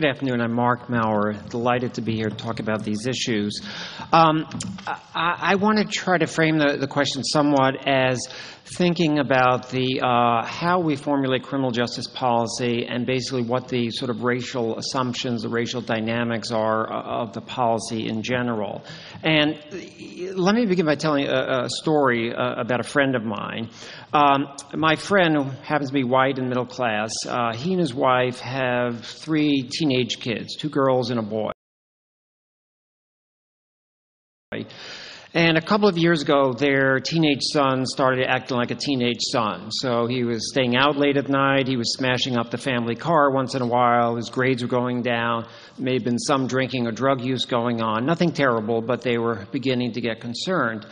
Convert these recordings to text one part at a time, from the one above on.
Good afternoon. I'm Marc Mauer. Delighted to be here to talk about these issues. I want to try to frame the question somewhat as thinking about the how we formulate criminal justice policy and basically what the sort of racial assumptions, the racial dynamics are of the policy in general. And let me begin by telling a story about a friend of mine. My friend, who happens to be white and middle class, he and his wife have three teenage kids, two girls and a boy. And a couple of years ago, their teenage son started acting like a teenage son. So he was staying out late at night. He was smashing up the family car once in a while. His grades were going down. There may have been some drinking or drug use going on. Nothing terrible, but they were beginning to get concerned.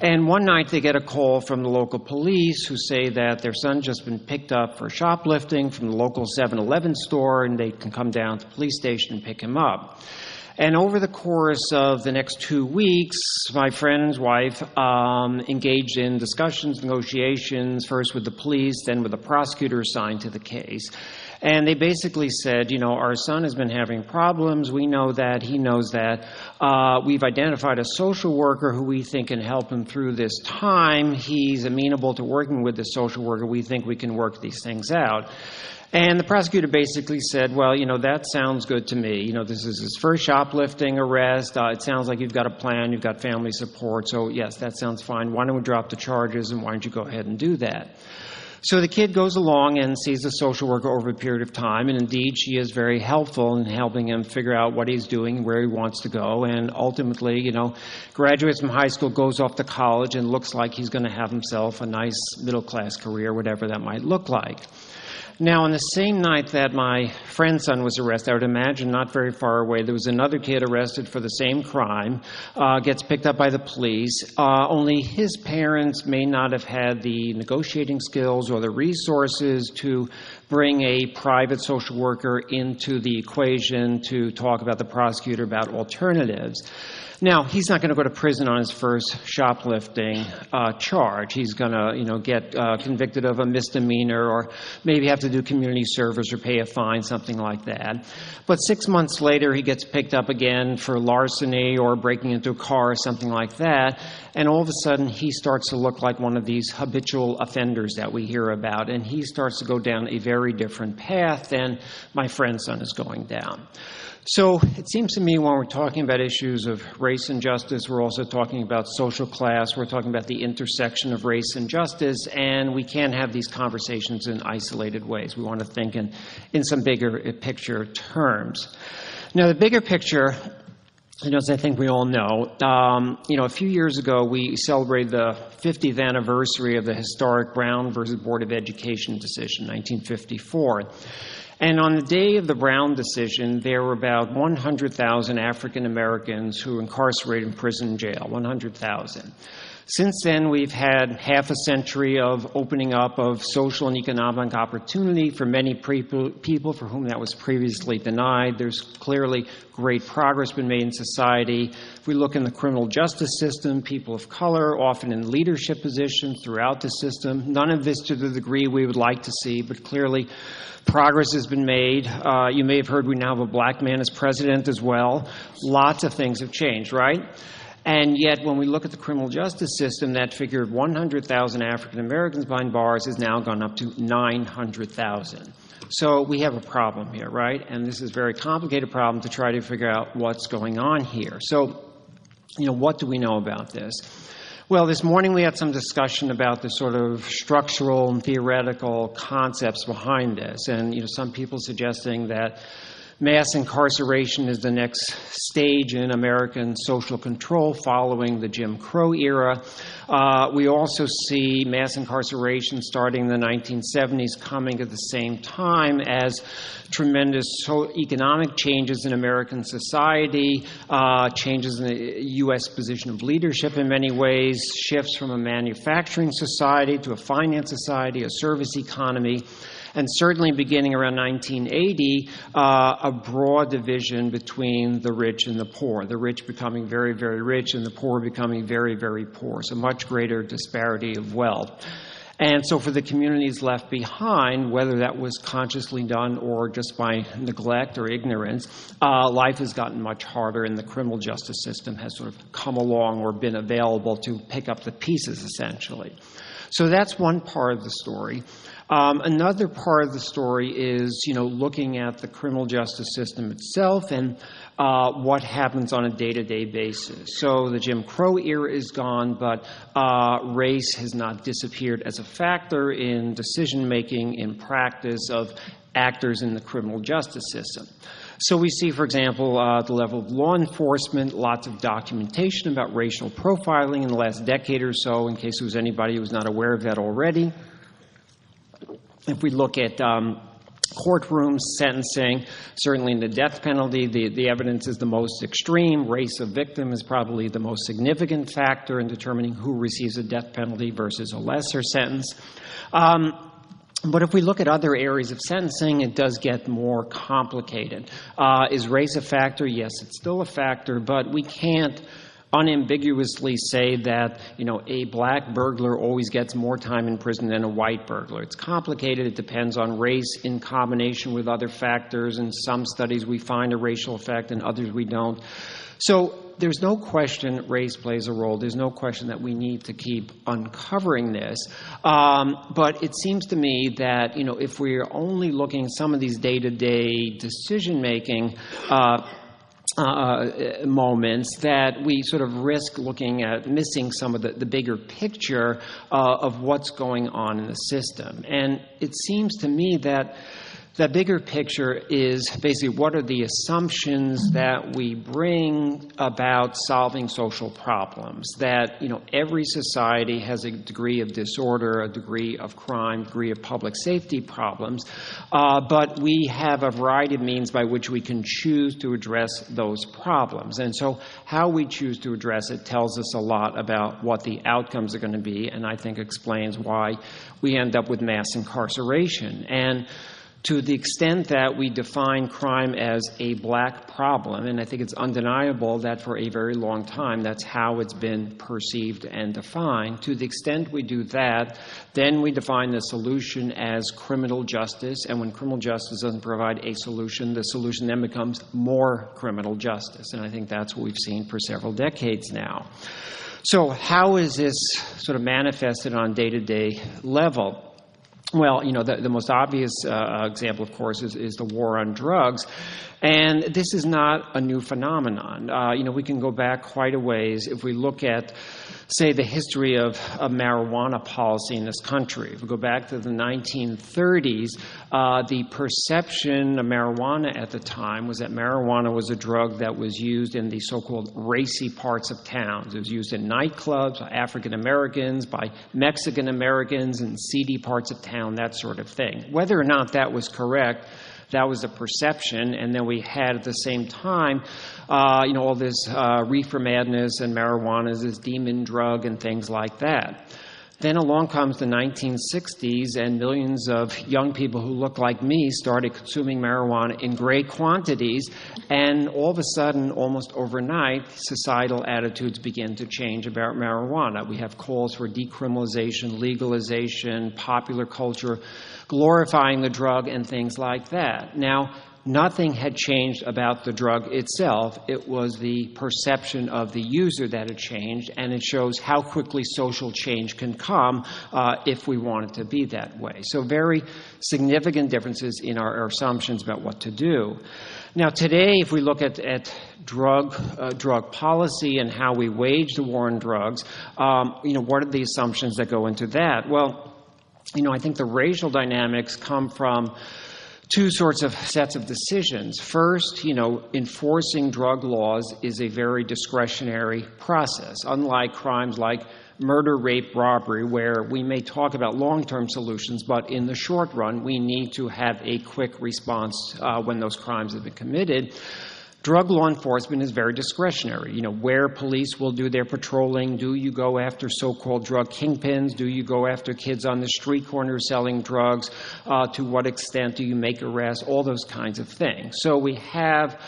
And one night they get a call from the local police who say that their son just been picked up for shoplifting from the local 7-Eleven store, and they can come down to the police station and pick him up. And over the course of the next 2 weeks, my friend's wife engaged in discussions, negotiations, first with the police, then with the prosecutor assigned to the case. And they basically said, you know, our son has been having problems. We know that. He knows that. We've identified a social worker who we think can help him through this time. He's amenable to working with the social worker. We think we can work these things out. And the prosecutor basically said, well, you know, that sounds good to me. You know, this is his first shoplifting arrest. It sounds like you've got a plan. You've got family support. So, yes, that sounds fine. Why don't we drop the charges, and why don't you go ahead and do that? So the kid goes along and sees the social worker over a period of time, and indeed she is very helpful in helping him figure out what he's doing, where he wants to go, and ultimately, you know, graduates from high school, goes off to college, and looks like he's going to have himself a nice middle-class career, whatever that might look like. Now, on the same night that my friend's son was arrested, I would imagine not very far away, there was another kid arrested for the same crime, gets picked up by the police. Only his parents may not have had the negotiating skills or the resources to bring a private social worker into the equation to talk about the prosecutor about alternatives. Now, he's not going to go to prison on his first shoplifting charge. He's going to, you know, get convicted of a misdemeanor or maybe have to do community service or pay a fine, something like that. But 6 months later, he gets picked up again for larceny or breaking into a car or something like that. And all of a sudden, he starts to look like one of these habitual offenders that we hear about. And he starts to go down a very different path than my friend's son is going down. So it seems to me when we're talking about issues of race and justice, we're also talking about social class. We're talking about the intersection of race and justice, and we can't have these conversations in isolated ways. We want to think in some bigger picture terms. Now, the bigger picture, you know, as I think we all know, you know, a few years ago we celebrated the 50th anniversary of the historic Brown versus Board of Education decision, 1954. And on the day of the Brown decision, there were about 100,000 African Americans who were incarcerated in prison and jail, 100,000. Since then, we've had half a century of opening up of social and economic opportunity for many people for whom that was previously denied. There's clearly great progress been made in society. If we look in the criminal justice system, people of color, often in leadership positions throughout the system, none of this to the degree we would like to see, but clearly progress has been made. You may have heard we now have a black man as president as well. Lots of things have changed, right? And yet, when we look at the criminal justice system, that figure of 100,000 African Americans behind bars has now gone up to 900,000. So we have a problem here, right? And this is a very complicated problem to try to figure out what's going on here. So, you know, what do we know about this? Well, this morning we had some discussion about the sort of structural and theoretical concepts behind this. And, you know, some people suggesting that mass incarceration is the next stage in American social control following the Jim Crow era. We also see mass incarceration starting in the 1970s coming at the same time as tremendous economic changes in American society, changes in the U.S. position of leadership in many ways, shifts from a manufacturing society to a finance society, a service economy. And certainly beginning around 1980, a broad division between the rich and the poor, the rich becoming very, very rich and the poor becoming very, very poor, so much greater disparity of wealth. And so for the communities left behind, whether that was consciously done or just by neglect or ignorance, life has gotten much harder, and the criminal justice system has sort of come along or been available to pick up the pieces, essentially. So that's one part of the story. Another part of the story is, looking at the criminal justice system itself and what happens on a day-to-day basis. So the Jim Crow era is gone, but race has not disappeared as a factor in decision-making, in practice of actors in the criminal justice system. So we see, for example, the level of law enforcement, lots of documentation about racial profiling in the last decade or so, in case there was anybody who was not aware of that already. If we look at courtrooms, sentencing, certainly in the death penalty, the evidence is the most extreme. Race of victim is probably the most significant factor in determining who receives a death penalty versus a lesser sentence. But if we look at other areas of sentencing, it does get more complicated. Is race a factor? Yes, it's still a factor, but we can't unambiguously say that, a black burglar always gets more time in prison than a white burglar. It's complicated. It depends on race in combination with other factors. In some studies, we find a racial effect, and others we don't. So there's no question race plays a role. There's no question that we need to keep uncovering this. But it seems to me that, if we're only looking at some of these day-to-day decision-making moments, that we sort of risk looking at missing some of the bigger picture of what's going on in the system. And it seems to me that the bigger picture is basically what are the assumptions that we bring about solving social problems, that every society has a degree of disorder, a degree of crime, a degree of public safety problems, but we have a variety of means by which we can choose to address those problems. And so how we choose to address it tells us a lot about what the outcomes are going to be, and I think explains why we end up with mass incarceration. And to the extent that we define crime as a black problem, and I think it's undeniable that for a very long time that's how it's been perceived and defined, to the extent we do that, then we define the solution as criminal justice, and when criminal justice doesn't provide a solution, the solution then becomes more criminal justice, and I think that's what we've seen for several decades now. So how is this sort of manifested on a day-to-day level? Well, the most obvious example, of course, is the war on drugs. And this is not a new phenomenon. We can go back quite a ways if we look at, say, the history of marijuana policy in this country. If we go back to the 1930s, the perception of marijuana at the time was that marijuana was a drug that was used in the so-called racy parts of towns. It was used in nightclubs, by African Americans, by Mexican Americans, in seedy parts of town, that sort of thing. Whether or not that was correct, that was the perception, and then we had at the same time, all this reefer madness and marijuana as this demon drug and things like that. Then along comes the 1960s, and millions of young people who look like me started consuming marijuana in great quantities, and all of a sudden, almost overnight, societal attitudes begin to change about marijuana. We have calls for decriminalization, legalization, popular culture, glorifying the drug, and things like that. Now, nothing had changed about the drug itself. It was the perception of the user that had changed, and it shows how quickly social change can come if we want it to be that way. So very significant differences in our assumptions about what to do. Now today, if we look at drug policy and how we wage the war on drugs, what are the assumptions that go into that? Well, I think the racial dynamics come from two sorts of sets of decisions. First, enforcing drug laws is a very discretionary process, unlike crimes like murder, rape, robbery, where we may talk about long-term solutions, but in the short run, we need to have a quick response when those crimes have been committed. Drug law enforcement is very discretionary. Where police will do their patrolling, do you go after so-called drug kingpins? Do you go after kids on the street corner selling drugs? To what extent do you make arrests? All those kinds of things. So we have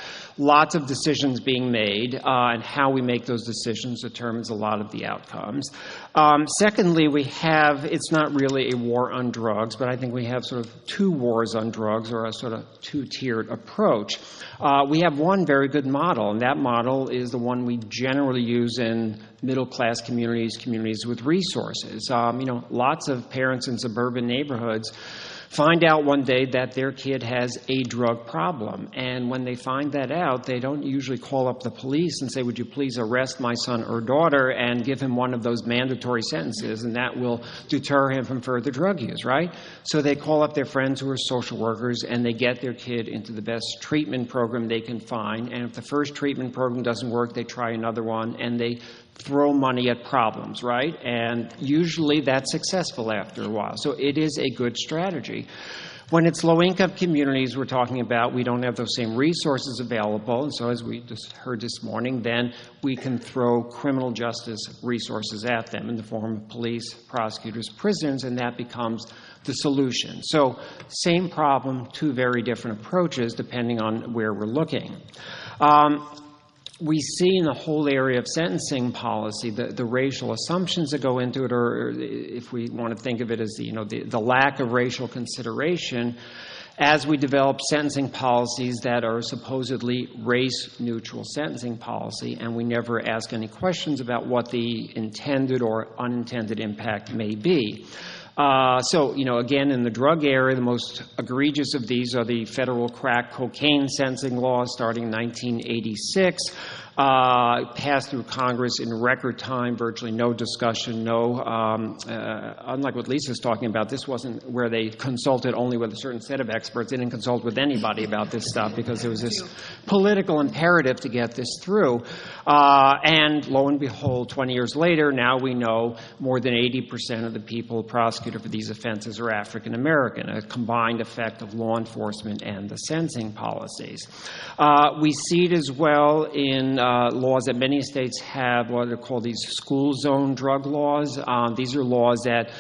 lots of decisions being made, and how we make those decisions determines a lot of the outcomes. Secondly, we have, it's not really a war on drugs, but I think we have sort of two wars on drugs, or a sort of two-tiered approach. We have one very good model, and that model is the one we generally use in middle-class communities, communities with resources. You know, lots of parents in suburban neighborhoods find out one day that their kid has a drug problem. And when they find that out, they don't usually call up the police and say, would you please arrest my son or daughter and give him one of those mandatory sentences, and that will deter him from further drug use, right? So they call up their friends who are social workers, and they get their kid into the best treatment program they can find. And if the first treatment program doesn't work, they try another one, and they throw money at problems, right? And usually that's successful after a while. So it is a good strategy. When it's low-income communities we're talking about, we don't have those same resources available. And so as we just heard this morning, then we can throw criminal justice resources at them in the form of police, prosecutors, prisons, and that becomes the solution. So same problem, two very different approaches depending on where we're looking. We see in the whole area of sentencing policy the racial assumptions that go into it, or if we want to think of it as the lack of racial consideration, as we develop sentencing policies that are supposedly race-neutral sentencing policy, and we never ask any questions about what the intended or unintended impact may be. So, you know, again, in the drug area, the most egregious of these are the federal crack cocaine sentencing laws starting in 1986, passed through Congress in record time, virtually no discussion, unlike what Lisa's talking about, this wasn't where they consulted only with a certain set of experts. They didn't consult with anybody about this stuff because there was this political imperative to get this through. And lo and behold, 20 years later, now we know more than 80% of the people prosecuted for these offenses are African American, a combined effect of law enforcement and the sentencing policies. We see it as well in laws that many states have, what are called these school zone drug laws. These are laws that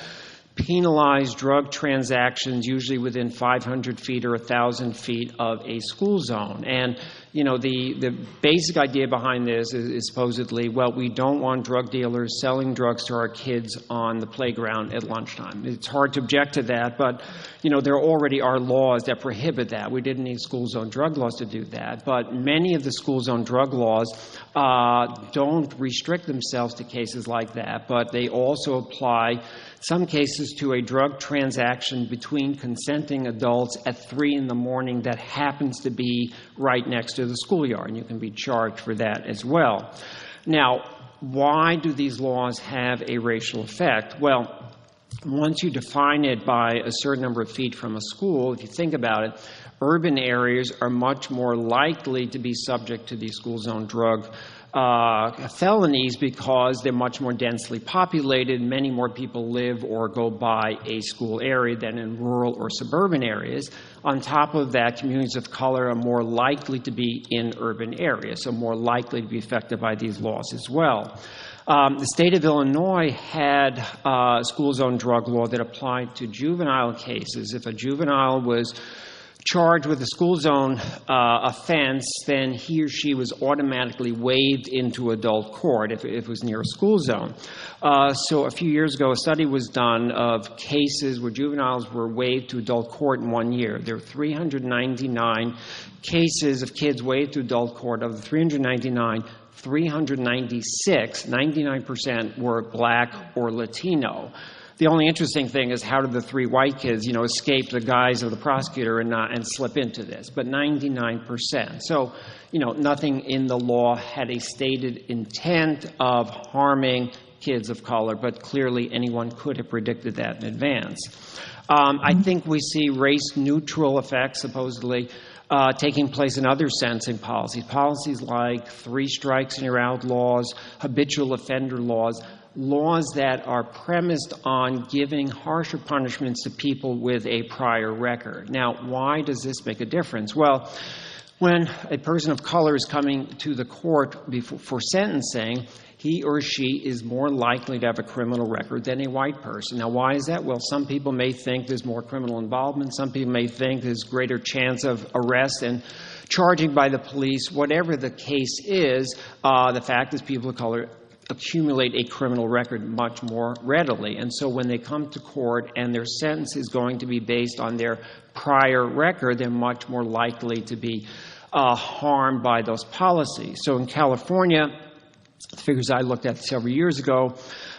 penalize drug transactions usually within 500 feet or 1,000 feet of a school zone. And you know, the basic idea behind this is supposedly, well, we don't want drug dealers selling drugs to our kids on the playground at lunchtime. It's hard to object to that, but, you know, there already are laws that prohibit that. We didn't need school zone drug laws to do that. But many of the school zone drug laws don't restrict themselves to cases like that, but they also apply some cases to a drug transaction between consenting adults at 3 in the morning that happens to be right next to the schoolyard, and you can be charged for that as well. Now, why do these laws have a racial effect? Well, once you define it by a certain number of feet from a school, if you think about it, urban areas are much more likely to be subject to these school zone drug felonies because they're much more densely populated. Many more people live or go by a school area than in rural or suburban areas. On top of that, communities of color are more likely to be in urban areas, so more likely to be affected by these laws as well. The state of Illinois had a school zone drug law that applied to juvenile cases. If a juvenile was charged with a school zone offense, then he or she was automatically waived into adult court if it was near a school zone. So a few years ago, a study was done of cases where juveniles were waived to adult court in 1 year. There were 399 cases of kids waived to adult court. Of the 399, 396, 99% were black or Latino. The only interesting thing is how did the 3 white kids, you know, escape the guise of the prosecutor and slip into this? But 99%. So, you know, nothing in the law had a stated intent of harming kids of color, but clearly anyone could have predicted that in advance. I think we see race-neutral effects, supposedly, taking place in other sentencing policies. Policies like 3 strikes and you're out laws, habitual offender laws, laws that are premised on giving harsher punishments to people with a prior record. Now, why does this make a difference? Well, when a person of color is coming to the court for sentencing, he or she is more likely to have a criminal record than a white person. Now, why is that? Well, some people may think there's more criminal involvement. Some people may think there's greater chance of arrest and charging by the police. Whatever the case is, the fact is people of color accumulate a criminal record much more readily. And so when they come to court and their sentence is going to be based on their prior record, they're much more likely to be harmed by those policies. So in California, the figures I looked at several years ago,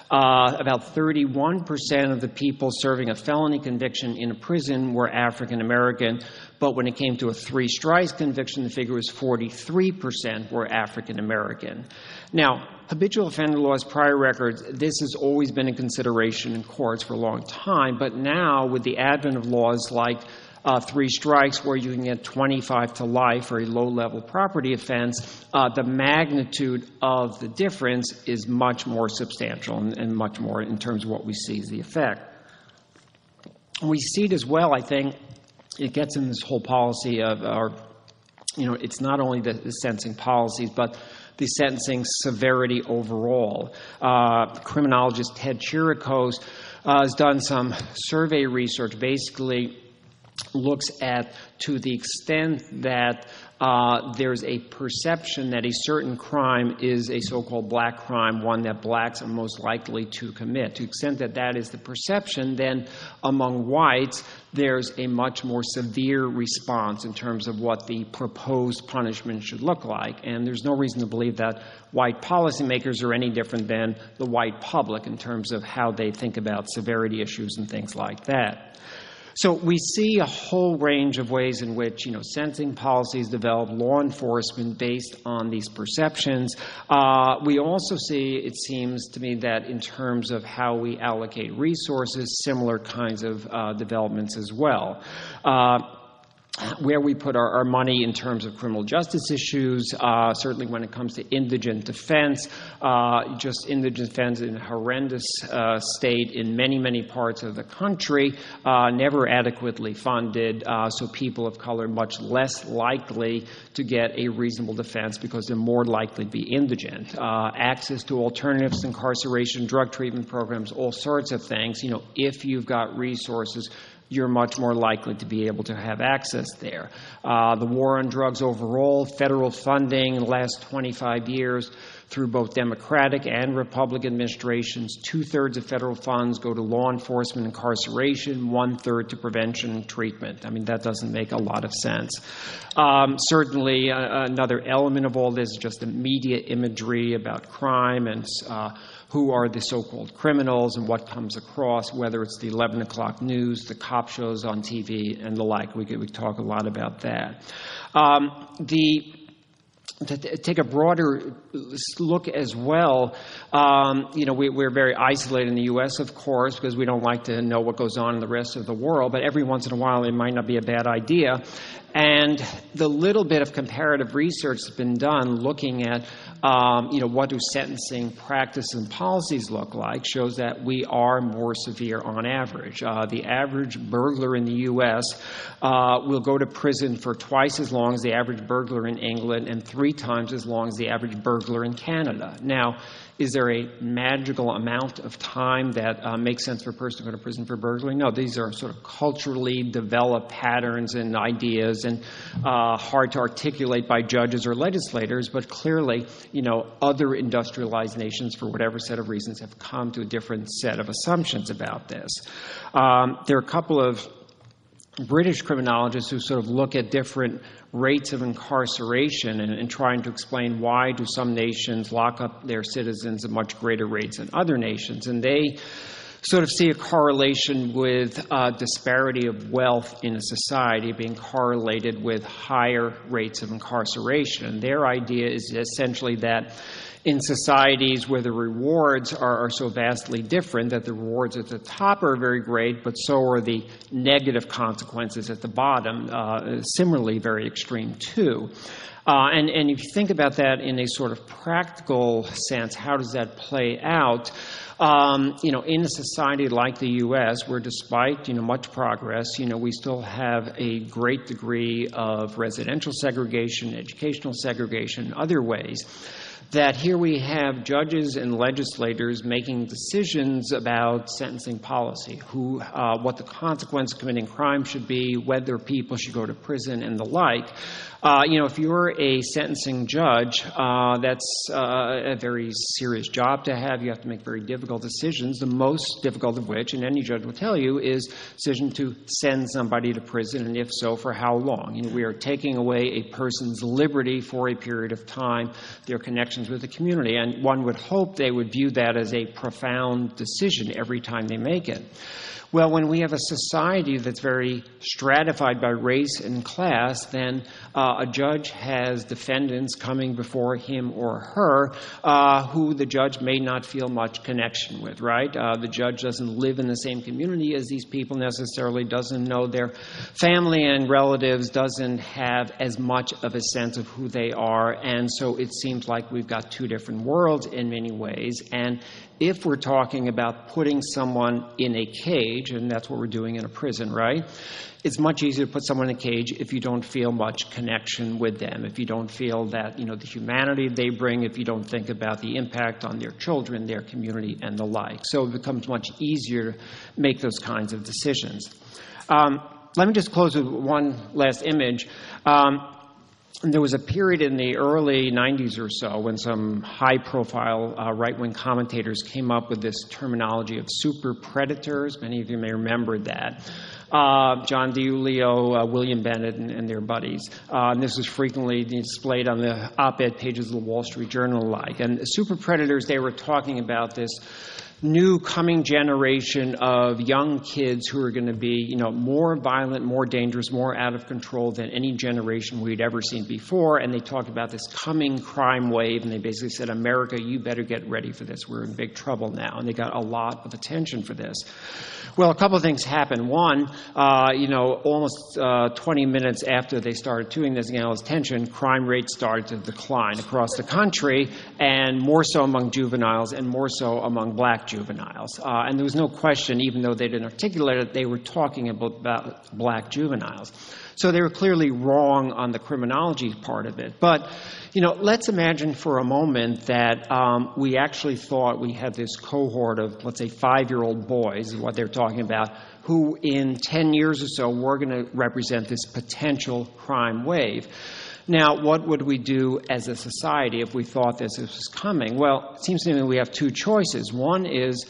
about 31% of the people serving a felony conviction in a prison were African American, but when it came to a three strikes conviction, the figure was 43% were African American. Now, habitual offender laws, prior records, this has always been a consideration in courts for a long time, but now with the advent of laws like three strikes, where you can get 25 to life for a low-level property offense, the magnitude of the difference is much more substantial and much more in terms of what we see as the effect. We see it as well, I think, it gets in this whole policy of our, you know, it's not only the sentencing policies, but the sentencing severity overall. Criminologist Ted Chiricos has done some survey research, basically looks at to the extent that there's a perception that a certain crime is a so-called black crime, one that blacks are most likely to commit. To the extent that that is the perception, then among whites, there's a much more severe response in terms of what the proposed punishment should look like. And there's no reason to believe that white policymakers are any different than the white public in terms of how they think about severity issues and things like that. So we see a whole range of ways in which, you know, sentencing policies develop, law enforcement based on these perceptions. We also see, it seems to me, that in terms of how we allocate resources, similar kinds of developments as well. Where we put our money in terms of criminal justice issues, certainly when it comes to indigent defense, just indigent defense in a horrendous state in many, many parts of the country, never adequately funded, so people of color much less likely to get a reasonable defense because they're more likely to be indigent. Access to alternatives, incarceration, drug treatment programs, all sorts of things. You know, if you've got resources, you're much more likely to be able to have access there. The war on drugs overall, federal funding in the last 25 years through both Democratic and Republican administrations, 2/3 of federal funds go to law enforcement incarceration, 1/3 to prevention and treatment. I mean, that doesn't make a lot of sense. Certainly, another element of all this is just the media imagery about crime and who are the so-called criminals and what comes across, whether it's the 11 o'clock news, the cop shows on TV, and the like. We talk a lot about that. To take a broader look as well, you know, we're very isolated in the U.S., of course, because we don't like to know what goes on in the rest of the world, but every once in a while it might not be a bad idea. And the little bit of comparative research that's been done looking at, you know, what do sentencing practices and policies look like shows that we are more severe on average. The average burglar in the U.S. Will go to prison for twice as long as the average burglar in England and 3 times as long as the average burglar in Canada. Now, is there a magical amount of time that makes sense for a person to go to prison for burglary? No, these are sort of culturally developed patterns and ideas and hard to articulate by judges or legislators, but clearly, you know, other industrialized nations, for whatever set of reasons, have come to a different set of assumptions about this. There are a couple of British criminologists who sort of look at different rates of incarceration and trying to explain why do some nations lock up their citizens at much greater rates than other nations. And they sort of see a correlation with disparity of wealth in a society being correlated with higher rates of incarceration. And their idea is essentially that in societies where the rewards are so vastly different that the rewards at the top are very great, but so are the negative consequences at the bottom, similarly very extreme too. And if you think about that in a sort of practical sense, how does that play out? You know, in a society like the U.S., where despite, you know, much progress, you know, we still have a great degree of residential segregation, educational segregation, other ways. that here we have judges and legislators making decisions about sentencing policy, what the consequence of committing crime should be, whether people should go to prison and the like. If you're a sentencing judge, that's a very serious job to have. You have to make very difficult decisions, the most difficult of which, and any judge will tell you, is the decision to send somebody to prison, and if so, for how long. We are taking away a person's liberty for a period of time, their connections with the community, and one would hope they would view that as a profound decision every time they make it. Well, when we have a society that's very stratified by race and class, then a judge has defendants coming before him or her who the judge may not feel much connection with, right? The judge doesn't live in the same community as these people necessarily, doesn't know their family and relatives, doesn't have as much of a sense of who they are, and so it seems like we've got two different worlds in many ways. And if we're talking about putting someone in a cage, and that's what we're doing in a prison, right? It's much easier to put someone in a cage if you don't feel much connection with them, if you don't feel that, the humanity they bring, if you don't think about the impact on their children, their community, and the like. So it becomes much easier to make those kinds of decisions. Let me just close with one last image. And there was a period in the early 90s or so when some high-profile right-wing commentators came up with this terminology of super predators. Many of you may remember that. John DiIulio, William Bennett, and their buddies. And this was frequently displayed on the op-ed pages of the Wall Street Journal alike. And super predators, they were talking about this new coming generation of young kids who are going to be, more violent, more dangerous, more out of control than any generation we'd ever seen before. And they talked about this coming crime wave, and they basically said, America, you better get ready for this. We're in big trouble now. And they got a lot of attention for this. Well, a couple of things happened. One, almost 20 minutes after they started doing this and getting all this attention, crime rates started to decline across the country, and more so among juveniles and more so among black juveniles. And there was no question, even though they didn't articulate it, they were talking about black juveniles. So they were clearly wrong on the criminology part of it. But, let's imagine for a moment that we actually thought we had this cohort of, let's say, 5-year-old boys, what they're talking about, who in 10 years or so were going to represent this potential crime wave. Now, what would we do as a society if we thought this was coming? Well, it seems to me we have two choices. One is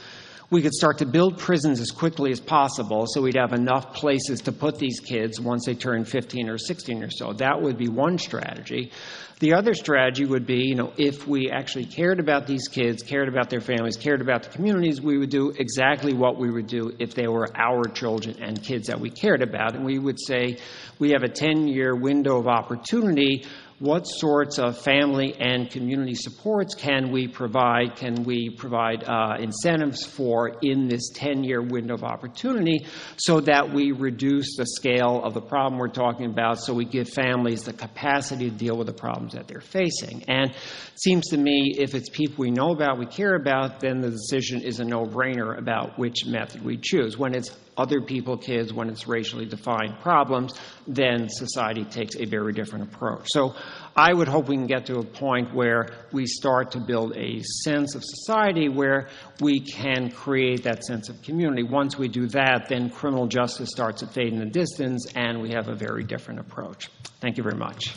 we could start to build prisons as quickly as possible so we'd have enough places to put these kids once they turn 15 or 16 or so. That would be one strategy. The other strategy would be, if we actually cared about these kids, cared about their families, cared about the communities, we would do exactly what we would do if they were our children and kids that we cared about. And we would say, we have a 10-year window of opportunity. What sorts of family and community supports can we provide? Can we provide incentives for in this 10-year window of opportunity so that we reduce the scale of the problem we're talking about, so we give families the capacity to deal with the problems that they're facing? And it seems to me if it's people we know about, we care about, then the decision is a no-brainer about which method we choose. When it's other people, kids, when it's racially defined problems, then society takes a very different approach. So I would hope we can get to a point where we start to build a sense of society where we can create that sense of community. Once we do that, then criminal justice starts to fade in the distance, and we have a very different approach. Thank you very much.